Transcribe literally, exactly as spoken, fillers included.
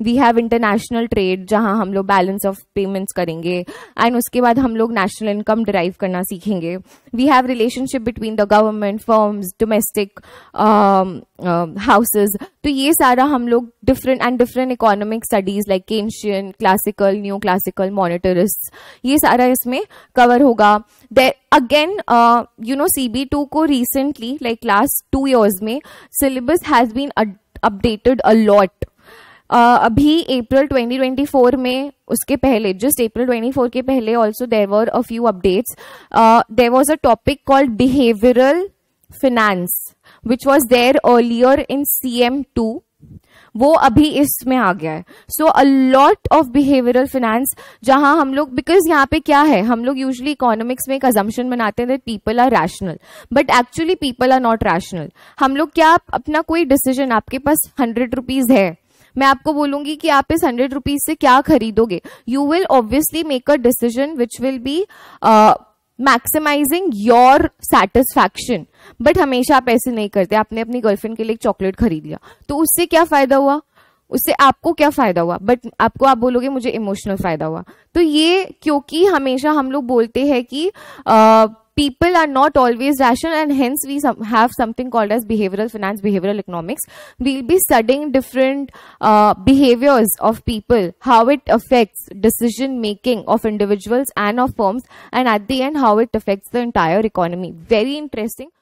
We have international trade जहाँ हम लोग बैलेंस ऑफ पेमेंट्स करेंगे एंड उसके बाद हम लोग नेशनल इनकम डिराइव करना सीखेंगे. We have relationship between the government firms domestic houses. तो ये सारा हम लोग different and different economic studies like Keynesian classical new classical monetarist ये सारा इसमें कवर होगा. There again you know C B two को recently like last two years में syllabus has been updated a lot. Uh, अभी April twenty twenty four में उसके पहले जस्ट अप्रैल ट्वेंटी फोर के पहले also there were a few updates. There was a topic called behavioural finance which was there earlier in C M two. वो अभी इसमें आ गया है. So a lot of behavioural finance जहां हम लोग बिकॉज यहाँ पे क्या है हम लोग यूजली इकोनॉमिक्स में एक अजम्पशन बनाते हैं that people are rational but actually people are not rational. हम लोग क्या अपना कोई डिसीजन आपके पास हंड्रेड रुपीज है मैं आपको बोलूंगी कि आप इस हंड्रेड रुपीज से क्या खरीदोगे. You will obviously make a decision which will be maximising your satisfaction. But हमेशा आप ऐसे नहीं करते. आपने अपनी गर्लफ्रेंड के लिए चॉकलेट खरीद लिया तो उससे क्या फायदा हुआ उससे आपको क्या फायदा हुआ बट आपको आप बोलोगे मुझे इमोशनल फायदा हुआ. तो ये क्योंकि हमेशा हम लोग बोलते हैं कि आ, people are not always rational and hence we have something called as behavioral finance, behavioral economics. We'll be studying different uh, behaviors of people, how it affects decision making of individuals and of firms, and at the end how it affects the entire economy. Very interesting.